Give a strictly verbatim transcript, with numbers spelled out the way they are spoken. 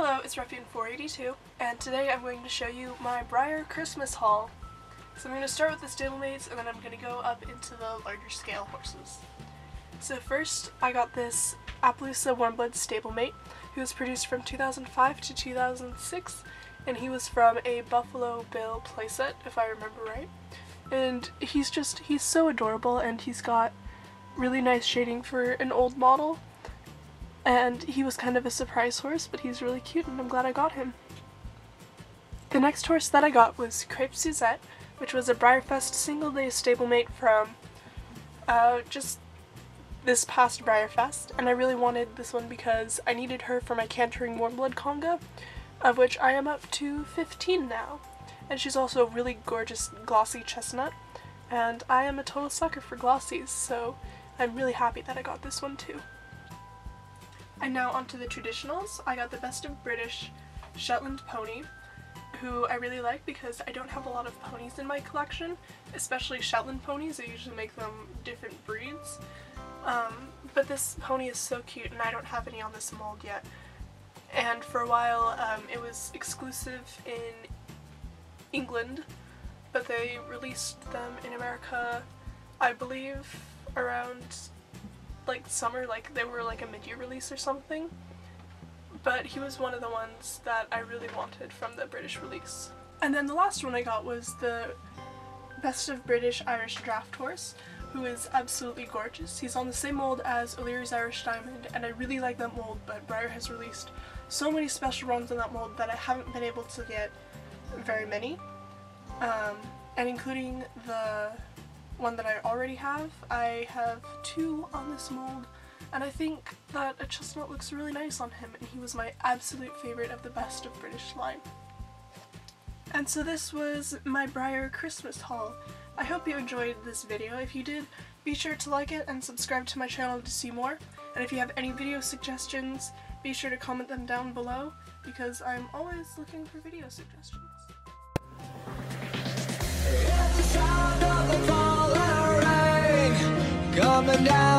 Hello, it's Ruffian four eighty-two, and today I'm going to show you my Breyer Christmas haul. So I'm going to start with the stablemates, and then I'm going to go up into the larger scale horses. So first, I got this Appaloosa Warmblood stablemate, who was produced from two thousand five to two thousand six, and he was from a Buffalo Bill playset, if I remember right. And he's just, he's so adorable, and he's got really nice shading for an old model. And he was kind of a surprise horse, but he's really cute and I'm glad I got him. The next horse that I got was Crepe Suzette, which was a Briarfest single day stablemate from uh, just this past Briarfest, and I really wanted this one because I needed her for my cantering Warmblood conga, of which I am up to fifteen now. And she's also a really gorgeous glossy chestnut, and I am a total sucker for glossies, so I'm really happy that I got this one too. And now onto the traditionals. I got the Best of British Shetland pony, who I really like because I don't have a lot of ponies in my collection, especially Shetland ponies. I usually make them different breeds. Um, but this pony is so cute and I don't have any on this mold yet. And for a while um, it was exclusive in England, but they released them in America, I believe, around like summer, like they were like a mid-year release or something, but he was one of the ones that I really wanted from the British release. And then the last one I got was the Best of British Irish draft horse, who is absolutely gorgeous. He's on the same mold as O'Leary's Irish Diamond, and I really like that mold, but Breyer has released so many special runs on that mold that I haven't been able to get very many, um, and including the one that I already have. I have two on this mold, and I think that a chestnut looks really nice on him, and he was my absolute favorite of the Best of British line. And so this was my Breyer Christmas haul. I hope you enjoyed this video. If you did, be sure to like it and subscribe to my channel to see more, and if you have any video suggestions, be sure to comment them down below, because I'm always looking for video suggestions. It's the sound of the falling rain coming down.